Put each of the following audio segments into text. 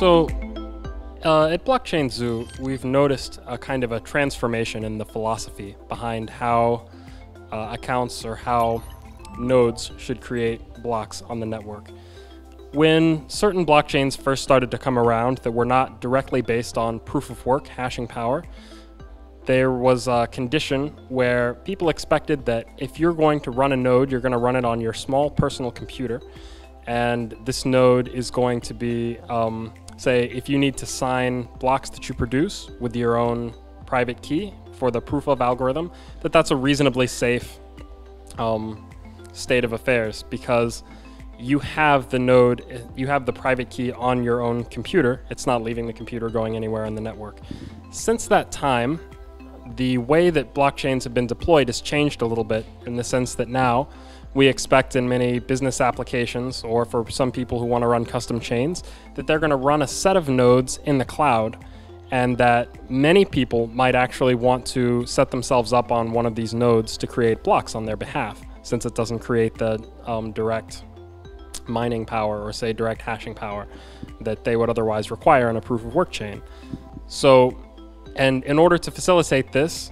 So at Blockchain Zoo, we've noticed a kind of a transformation in the philosophy behind how accounts or how nodes should create blocks on the network. When certain blockchains first started to come around that were not directly based on proof-of-work hashing power, there was a condition where people expected that if you're going to run a node, you're going to run it on your small personal computer, and this node is going to be, say, if you need to sign blocks that you produce with your own private key for the proof of algorithm, that's a reasonably safe state of affairs, because you have the node, you have the private key on your own computer. It's not leaving the computer going anywhere on the network. Since that time, the way that blockchains have been deployed has changed a little bit, in the sense that now we expect in many business applications, or for some people who want to run custom chains, that they're going to run a set of nodes in the cloud, and that many people might actually want to set themselves up on one of these nodes to create blocks on their behalf, since it doesn't create the direct mining power or, say, direct hashing power that they would otherwise require in a proof of work chain. So, and in order to facilitate this,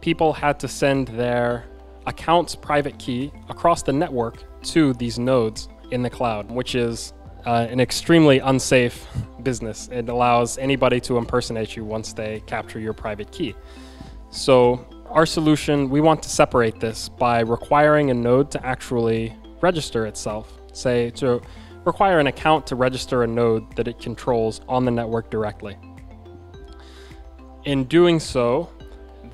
people had to send their account's private key across the network to these nodes in the cloud, which is an extremely unsafe business. It allows anybody to impersonate you once they capture your private key. So our solution, we want to separate this by requiring a node to actually register itself, say, to require an account to register a node that it controls on the network directly. In doing so,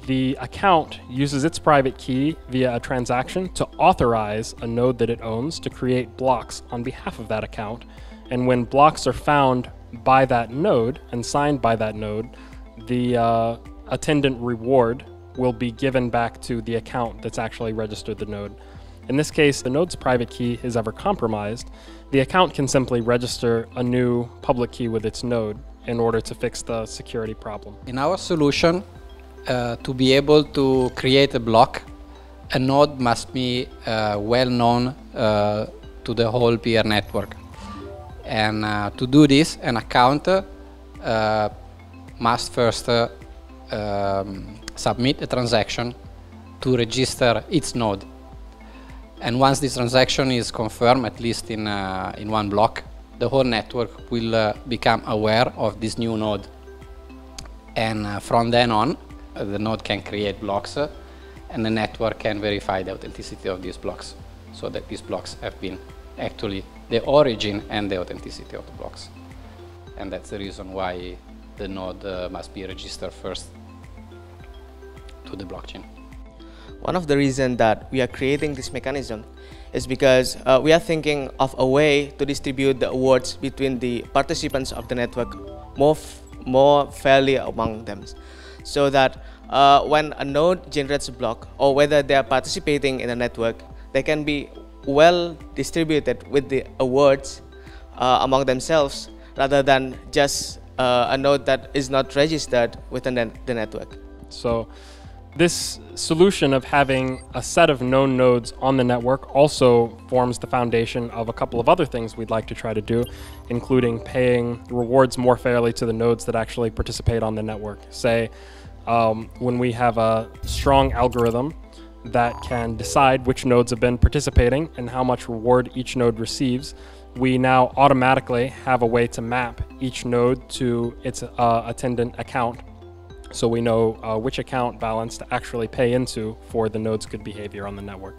the account uses its private key via a transaction to authorize a node that it owns to create blocks on behalf of that account. And when blocks are found by that node and signed by that node, the attendant reward will be given back to the account that's actually registered the node. In this case, the node's private key is ever compromised, the account can simply register a new public key with its node in order to fix the security problem. In our solution, to be able to create a block, a node must be well known to the whole peer network. And to do this, an account must first submit a transaction to register its node. And once this transaction is confirmed, at least in one block, the whole network will become aware of this new node. And from then on, the node can create blocks, and the network can verify the authenticity of these blocks, so that these blocks have been actually the origin and the authenticity of the blocks. And that's the reason why the node must be registered first to the blockchain. One of the reasons that we are creating this mechanism is because we are thinking of a way to distribute the awards between the participants of the network more fairly among them, so that when a node generates a block, or whether they are participating in a network, they can be well distributed with the awards among themselves, rather than just a node that is not registered within the network. So this solution of having a set of known nodes on the network also forms the foundation of a couple of other things we'd like to try to do, including paying rewards more fairly to the nodes that actually participate on the network. Say, when we have a strong algorithm that can decide which nodes have been participating and how much reward each node receives, we now automatically have a way to map each node to its attendant account, so we know which account balance to actually pay into for the node's good behavior on the network.